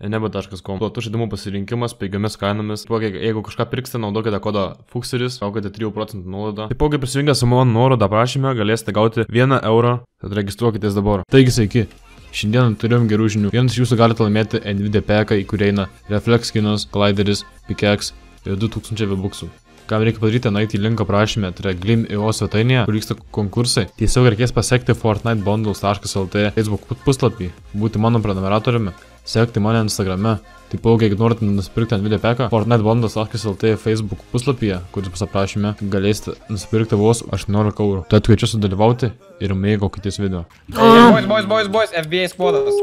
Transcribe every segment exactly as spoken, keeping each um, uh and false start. eneba taškas com. Platus žaidimų pasirinkimas peigiomis kainomis. Jeigu kažką pirksite, naudokite kodą Fuxeris, gaukite trijų procentų nuolaidą. Taipogi prisijungę su mano nuorodą prašymę galėsite gauti vieną eurą. Tad registruokitės dabar. Taigi sveiki. Šiandien turėjom gerų žinių. Vienas jūsų galite laimėti NVIDIA peką, į kurį eina Reflexkinos, Glideris, Pikeks ir du tūkstančiai V B U X'ų. Kam reikia padaryti, nueiti į linką prašymę, tai yra Gleam dot i o svetainėje, kur vyksta konkursai. Tiesiog reikės pasiekti Fortnite Bundles taškas L T Facebook puslapį, būti mano prenumeratoriumi, sekti mane Instagrame. Taipogi, jeigu norite nusipirkti NVIDIA peką, Fortnite Bundles taškas L T Facebook puslapyje, kuris bus aprašyme, galėsite nusipirkti vos aštuoniolika eurų. Tad kviečiu sudalyvauti ir mėgaukitės video. Boys, boys, boys, boys, F B I spotas.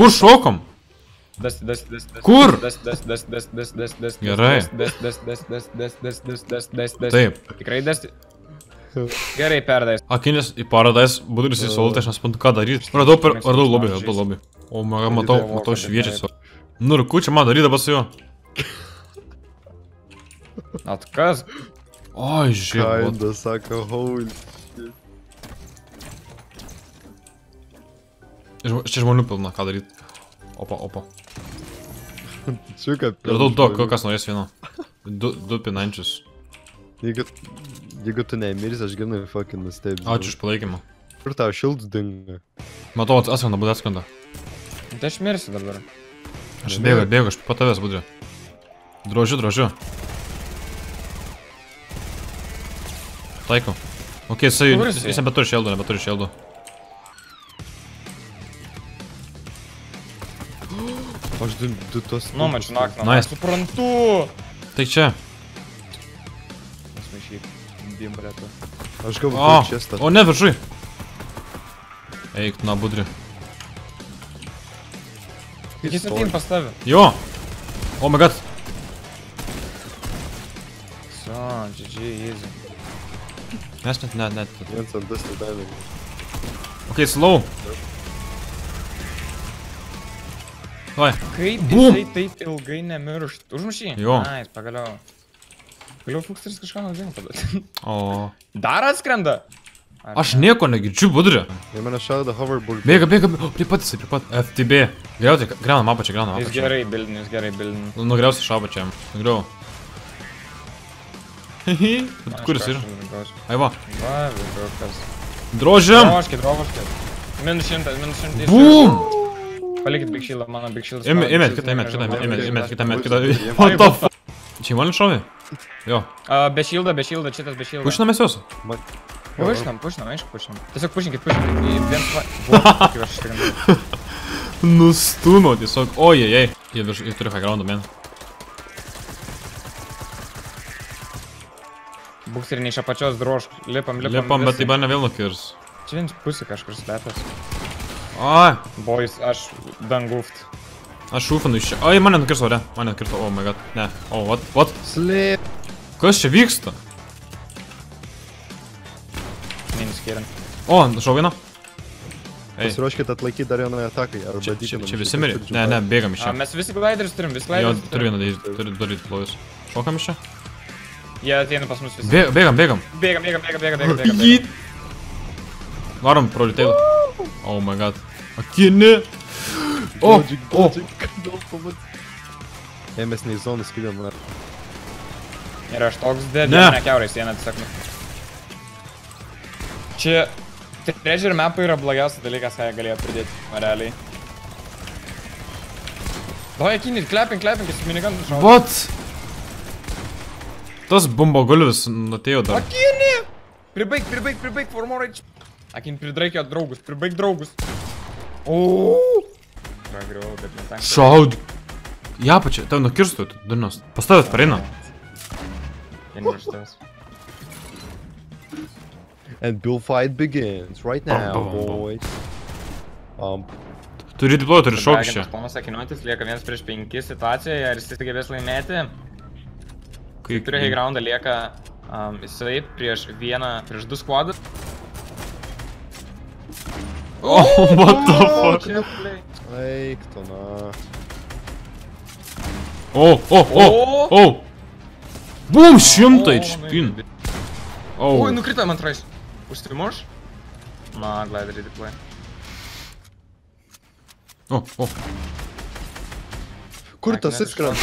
Kur šokom? Dasi, dasi, dasi, dasi. Kur? Dasi, dasi, dasi, dasi, dasi, dasi, dasi. Gerai. Dasi, dasi, dasi, dasi, dasi, dasi, dasi, dasi, dasi. Taip. Tikrai dasi. Gerai, perdais. Akinis į paradise, Budris į solutę, aš nesuprantu ką daryti. Radau per... Radau lobį, radau lobį. O, matau, matau šviečiasi. Nu ir kučia man daryti dabar su juo. Atkas? Oi, žiūrėjau. Kaida, sako, holy. Čia žmonių pilna, ką daryti. Opa, opa. Čiuka, pirma. Ir daug, kas norės vieno. Du pinančius. Jeigu tu nemirsi, aš gana fucking nustebsiu. Ačiū iš palaikymą. Kur tau šilds dinga? Matau, atskrenda, būdė atskrenda. Tai aš mirsiu dabar. Aš bėgu, bėgu, aš po tavęs būdžiu. Drožiu, drožiu. Taikau. Ok, jis nebeturi šildų, nebeturi šildų. Aš du tos... Nu, mačiu nakną, aš suprantu! Tai čia. Aš maišiai bim bretu. Aš gavau turi čestą. O, ne, viršui! Eik, na, budri. Jis atim pas tave. Jo! Oh my god! So, G G, easy. Nes net, net, net. Vincent, tas nedavėm. Ok, slow. Vai. Kaip jisai taip ilgai nemiršt? Užmušį? Jo. Nais, pagaliau. Pagaliau Fuxeris kažką naudėjau padėti. O. Dar atskrenda? Aš nieko negirdžiu, budrė. Jei mane šaudo hoverboard. Bėga, bėga, bėga. Prie pat jisai, prie pat. F T B. Griauti, greuna mapą čia, greuna mapą čia. Jis gerai bildin, jis gerai bildin. Nugriausi šabą čia. Nugriau. Hihi. Kuris yra? Ai va. Va, vėliau kas. Drožiam. Drožkit, drožkit. Minus šimtas, minus šimtas. Boom. Palikit bigšylą, mano bigšylas... Įmėt kitą, įmėt kitą, įmėt kitą, įmėt kitą, įmėt kitą... What the f... Čia įmonė šovė? Jo. Be šyldą, be šyldą, šitas be šyldą. Pušinamės jos? Pušinam, pušinam, aišku pušinam. Tiesiog pušinkit, pušinkit į dviems... Buvo, kaip aš ištikrinau. Nustūmau tiesiog, ojejei. Jie turi highground'o, man. Bukseri ne iš apačios drožk. Lipam, lipam, lipam, bet tai man vėl nukirs. Čia vien pusė kažkur slepės. Ai. Boys, aš danguft. Aš šūfinu iš čia. Ai, mane nukirso, ne. Mane nukirso, oh my god. Ne. Oh, what, what? Slip. Kas čia vyksta? Neįskiriam. O, šau viena. Pasiruoškit atlaikyti dar vieną atakai. Čia visi mirė. Ne, ne, bėgam iš čia. Mes visi gliderius turim, visi gliderius turim. Jo, turi vieną daryti, turi daryti plovus. Šokam iš čia. Jie ateina pas mus visi. Bėgam, bėgam. Bėgam, bėgam, bėgam, bėgam, bėgam. Jį. Varom, prioritėlį. Oh my god. Akini! O! O! Jei mes nei zonų skidėm, man. Ir aš toks dėdė, ne keurai sieną tiesiog. Čia... Treasure mapai yra blogiausia dalykas, ką jie galėjo pridėti, realiai. Davai, Akini, klepink, klepink, jis minigun žaudė. What? Tas bumbogulius atėjo dar. Akini! Pribaik, pribaik, pribaik, for more H P. Akin, pridraik jo draugus, pribaik draugus. Uuuu. Pragriau, bet netankai. Šaud. Ja, pačia, tau nukirstų, durnos. Pas tavęs pareina. Jei nežtavęs. And build fight begins right now, boys. Turi diplojo, turi šokį čia. Tomas Akinuotis lieka vienas prieš penki situacijoje, ar jis sugebės laimėti. Kai turi high groundą lieka jisai prieš vieną, prieš du squadus. O, what the fuck? Eik tu, na. O, o, o, o. Bum, šimtai čipin. Oi, nukrito man trais. Užstrimuš? Na, gliderį deploy. O, o. Kur tas atskrenda?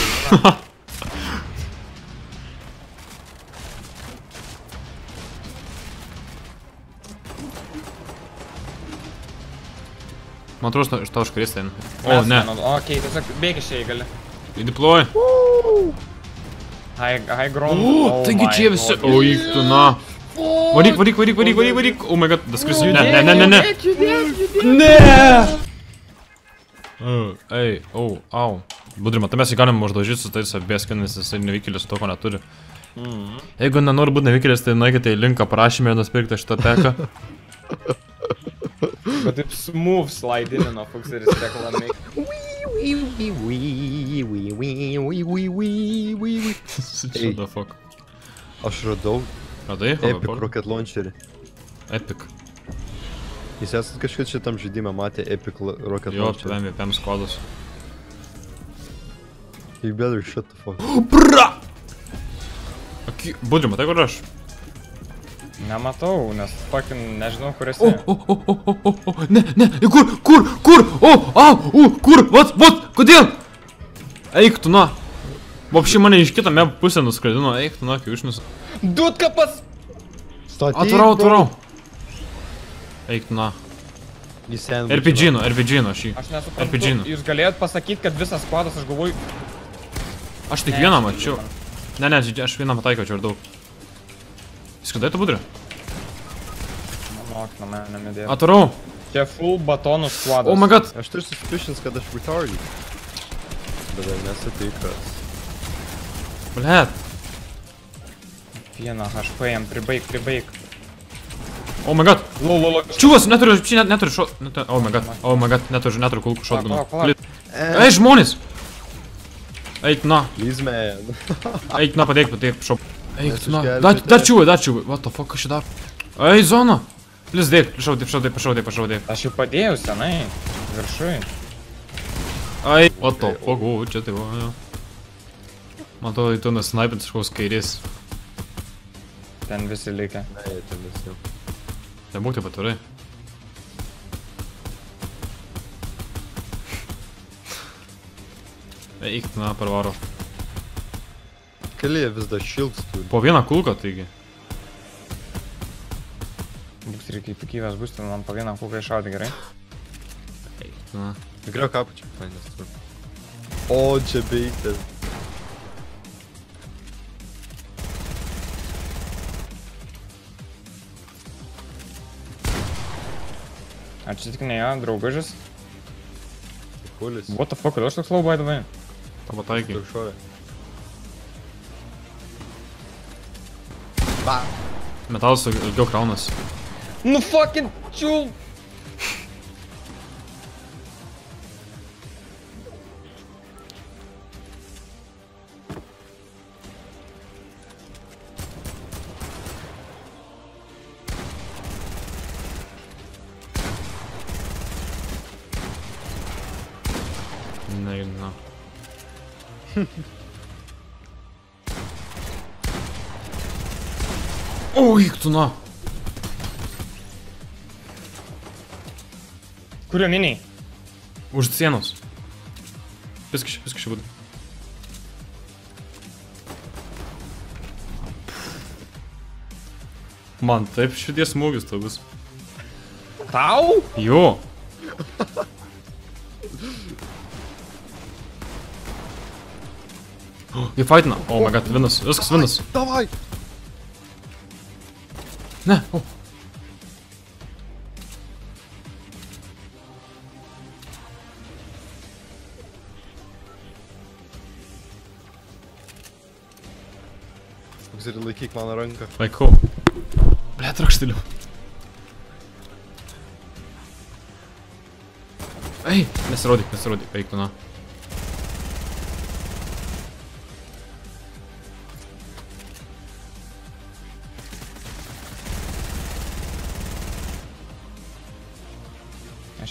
Man atrodo, iš tavo iškris ten. O, ne. Ok, tiesiog bėgi šiai gali. Deploy. High ground. O, taigi čia visi. O, eik tu, na. Varyk, varyk, varyk, varyk, varyk, varyk. O, my god, tas krisiu. Ne, ne, ne, ne, ne. Ne. Ei, au, au. Budri, matai, mes jį galim uždažyti su tais abieskinais, jisai nevykėlis to, ko neturi. Jeigu nenori būti nevykėlis, tai nuėkite į linką, prašymė ir nusipirkite šitą teką. Bet taip smooth slaidinino Fuxeris reklamiai. Čia da fuck. Aš radau Epic Rocket Launcherį. Epic. Jūs esat kažkas šitam žaidime matė Epic Rocket Launcher? Jo, pėm, pėm skodas. You better shut the fuck. Bra! Budri, matai kur aš? Nematau, nes fucking nežinau kur esi. O, o, o, o, o, o, ne, ne, kur, kur, kur, o, au, u, kur, vat, vat, kodėl? Eik tu, na. Vapšį mane iš kitame pusę nuskradino, eik tu, na, kiaušinus. Dutka pas... Atvarau, atvarau. Eik, na. er pė džino, er pė džino šį. Aš nesuprantu, jūs galėjot pasakyti, kad visas squadas, aš galvoju... Aš tik vieną mačiau. Ne, ne, aš vieną pataikiau čia ir daug. Skridai tu, Budri? Manok, na mene medėjo. Atvarau. Čia full batonų squadas. Oh my god. Aš turiu suspicious, kad aš retarded. Bet jau nesutikas. Blet. Vieną H P jam pribaik, pribaik. Oh my god. Čiūvas, neturiu, neturiu šo... Oh my god, oh my god, neturiu, neturiu kulkų šotgunų. Ei, žmonės! Eik, na. Eik, na, padėk, padėk, šop. Eik, na. Dar čiūvai, dar čiūvai. What the fuck, aš jį dar... Ei, zona! Plis, dėk, pašaudėk, pašaudėk, pašaudėk, pašaudėk. Aš jau padėjau senai, viršui. Ei, what the fuck, o, čia tai va, jo. Man atrodo, tu nesnaipins iš kaus kairės. Ten visi lygia. Ne, ten visi jau. Nebūk taip atvirai. Eik, na, parvaro. Kelyje vis dar šilks turi. Po vieną kulką, taigi. Būks reikia įpikyvės būsti, man po vieną kulką iššauti, gerai? Eik, na. Tikriau kapučiai, painės turi. O, čia beigtas. Ar čia tik ne jo, draugažis? Kulis. What the fuck, kodėl aš toks low by the way? Tavo taikiai. Ba! Metalas ilgiau kraunas. Nu fucking čiul! O, eik tu, na. Kurio miniai? Už sienos. Viskas čia būtų. Man taip širdies smūgis tau bus. Tau? Jo. Jie fightina. O, my god, vinas. Viskas vinas. Davai. Ne, o. Fuxeri, laikyk mano ranką. Laikau. Ble, trakštiliu. Ei, nesirodyk, nesirodyk. Eik tu, na.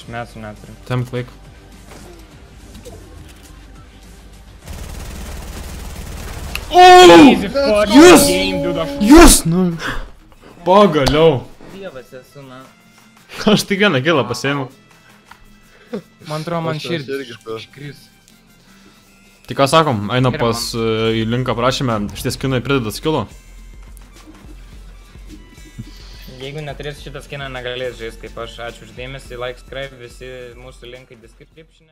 Metų neturiu. Temp laik. Oooooh! Jūs! Jūs! Nu! Pagaliau! Dievas esu, na. Aš tik vieną gilą pasėmiau. Man atrodo, man širdis iškris. Tai ką sakom, eina pas uh, į linką prašymę, šitie skinai prideda skilų. Jeigu neturės šitą skiną, negalės žaisti kaip aš. Ačiū uždėmesį, like, subscribe, visi mūsų linkai description'e.